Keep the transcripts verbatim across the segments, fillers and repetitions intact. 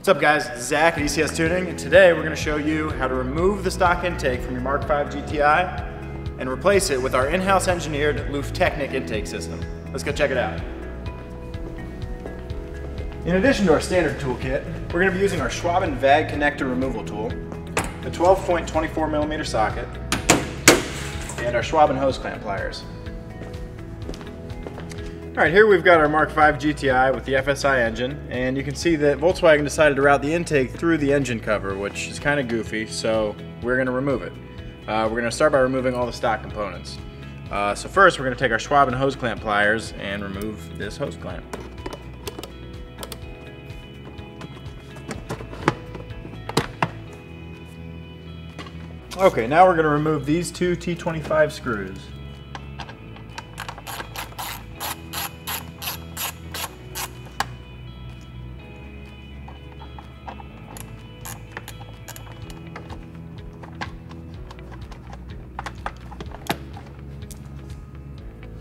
What's up guys, Zach at E C S Tuning, and today we're going to show you how to remove the stock intake from your Mark five G T I and replace it with our in-house engineered Luft-Technik intake system. Let's go check it out. In addition to our standard toolkit, we're going to be using our Schwaben V A G connector removal tool, the twelve point two four millimeter socket, and our Schwaben hose clamp pliers. All right, here we've got our Mark five G T I with the F S I engine, and you can see that Volkswagen decided to route the intake through the engine cover, which is kind of goofy, so we're going to remove it. Uh, we're going to start by removing all the stock components. Uh, so first we're going to take our Schwaben hose clamp pliers and remove this hose clamp. Okay, now we're going to remove these two T twenty-five screws.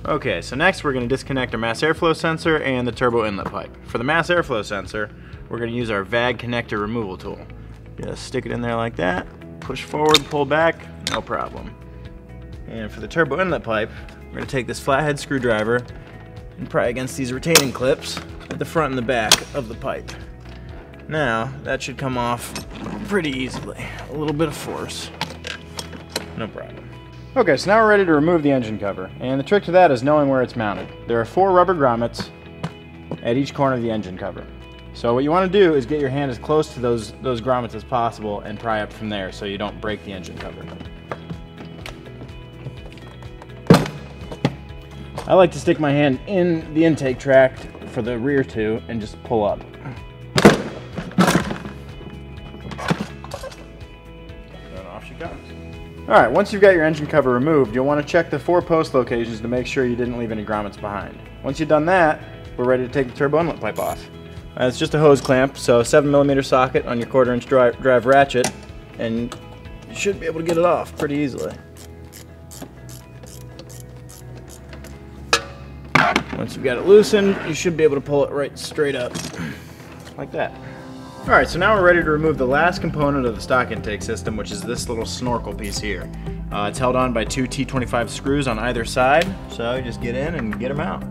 Okay, so next we're going to disconnect our mass airflow sensor and the turbo inlet pipe. For the mass airflow sensor, we're going to use our V A G connector removal tool. Just stick it in there like that, push forward, pull back, no problem. And for the turbo inlet pipe, we're going to take this flathead screwdriver and pry against these retaining clips at the front and the back of the pipe. Now, that should come off pretty easily. A little bit of force, no problem. Okay, so now we're ready to remove the engine cover, and the trick to that is knowing where it's mounted. There are four rubber grommets at each corner of the engine cover. So what you want to do is get your hand as close to those, those grommets as possible and pry up from there so you don't break the engine cover. I like to stick my hand in the intake tract for the rear two and just pull up. And off she comes. Alright, once you've got your engine cover removed, you'll want to check the four post locations to make sure you didn't leave any grommets behind. Once you've done that, we're ready to take the turbo inlet pipe off. Uh, it's just a hose clamp, so seven millimeter socket on your quarter inch drive, drive ratchet, and you should be able to get it off pretty easily. Once you've got it loosened, you should be able to pull it right straight up, like that. Alright, so now we're ready to remove the last component of the stock intake system, which is this little snorkel piece here. Uh, it's held on by two T twenty-five screws on either side, so you just get in and get them out.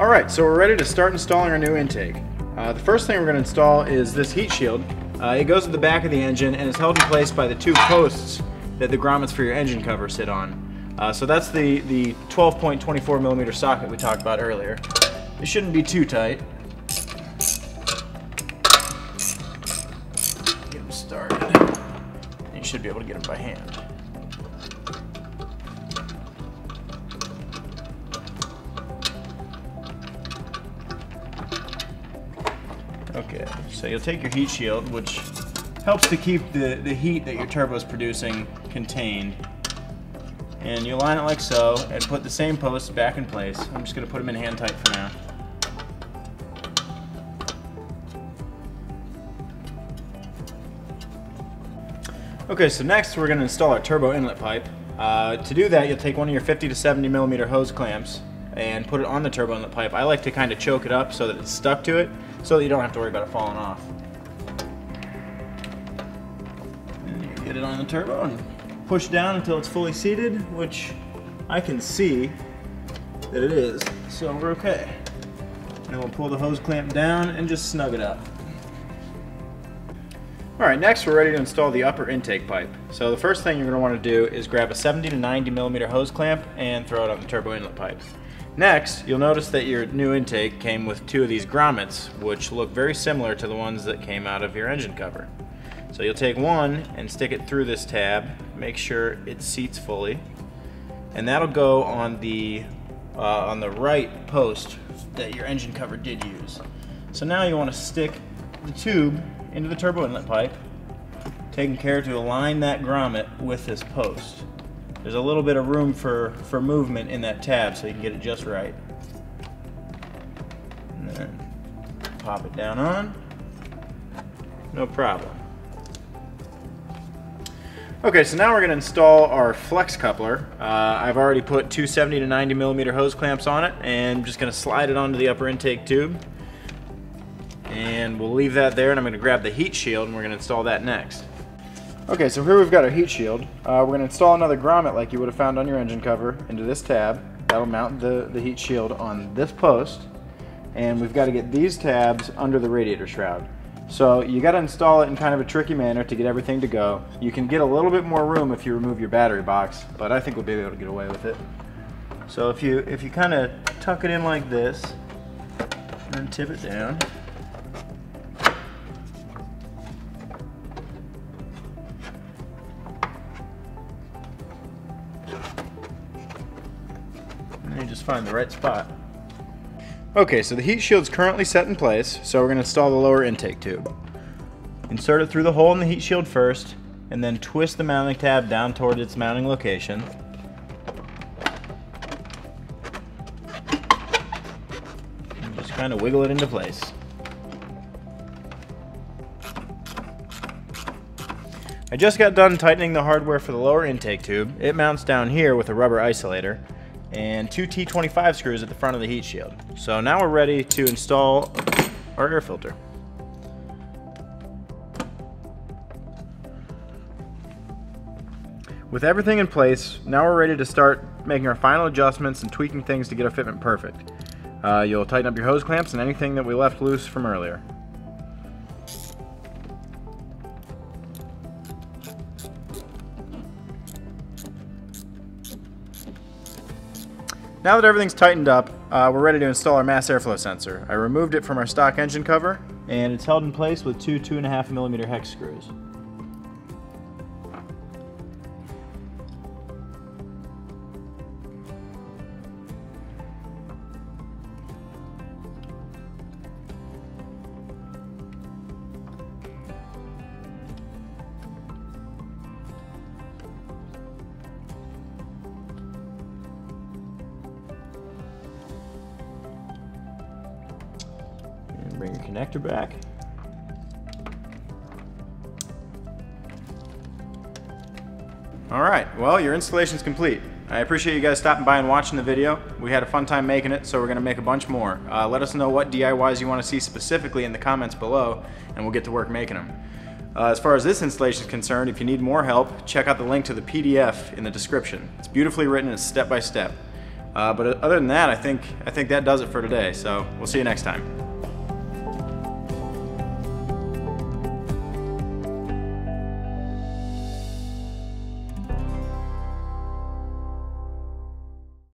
Alright, so we're ready to start installing our new intake. Uh, the first thing we're going to install is this heat shield. Uh, it goes to the back of the engine and is held in place by the two posts that the grommets for your engine cover sit on. Uh, so that's the the twelve point two four millimeter socket we talked about earlier. It shouldn't be too tight. Started. You should be able to get it by hand. Okay, so you'll take your heat shield, which helps to keep the, the heat that your turbo is producing contained. And you line it like so and put the same posts back in place. I'm just going to put them in hand tight for now. Okay, so next we're going to install our turbo inlet pipe. Uh, to do that, you'll take one of your fifty to seventy millimeter hose clamps and put it on the turbo inlet pipe. I like to kind of choke it up so that it's stuck to it, so that you don't have to worry about it falling off. And you get it on the turbo and push down until it's fully seated, which I can see that it is, so we're okay. Now we'll pull the hose clamp down and just snug it up. Alright, next we're ready to install the upper intake pipe. So the first thing you're going to want to do is grab a seventy to ninety millimeter hose clamp and throw it on the turbo inlet pipe. Next, you'll notice that your new intake came with two of these grommets, which look very similar to the ones that came out of your engine cover. So you'll take one and stick it through this tab, make sure it seats fully, and that'll go on the, uh, on the right post that your engine cover did use. So now you want to stick the tube into the turbo inlet pipe, taking care to align that grommet with this post. There's a little bit of room for, for movement in that tab so you can get it just right. And then pop it down on, no problem. Okay, so now we're gonna install our flex coupler. Uh, I've already put two seventy to ninety millimeter hose clamps on it, and I'm just gonna slide it onto the upper intake tube. and we'll leave that there, and I'm going to grab the heat shield and we're going to install that next. Okay, so here we've got our heat shield. Uh, we're going to install another grommet like you would have found on your engine cover into this tab. That'll mount the, the heat shield on this post, and we've got to get these tabs under the radiator shroud. So you got to install it in kind of a tricky manner to get everything to go. You can get a little bit more room if you remove your battery box, but I think we'll be able to get away with it. So if you, if you kind of tuck it in like this, and then tip it down. And then you just find the right spot. Okay, so the heat shield's currently set in place, so we're going to install the lower intake tube. Insert it through the hole in the heat shield first, and then twist the mounting tab down toward its mounting location. And just kind of wiggle it into place. I just got done tightening the hardware for the lower intake tube. It mounts down here with a rubber isolator and two T twenty-five screws at the front of the heat shield. So now we're ready to install our air filter. With everything in place, now we're ready to start making our final adjustments and tweaking things to get our fitment perfect. Uh, you'll tighten up your hose clamps and anything that we left loose from earlier. Now that everything's tightened up, uh, we're ready to install our mass airflow sensor. I removed it from our stock engine cover, and it's held in place with two two and a half millimeter hex screws. Bring your connector back. All right, well, your installation's complete. I appreciate you guys stopping by and watching the video. We had a fun time making it, so we're gonna make a bunch more. Uh, let us know what D I Ys you wanna see specifically in the comments below, and we'll get to work making them. Uh, as far as this installation is concerned, if you need more help, check out the link to the P D F in the description. It's beautifully written, it's step by step. Uh, but other than that, I think, I think that does it for today, so we'll see you next time.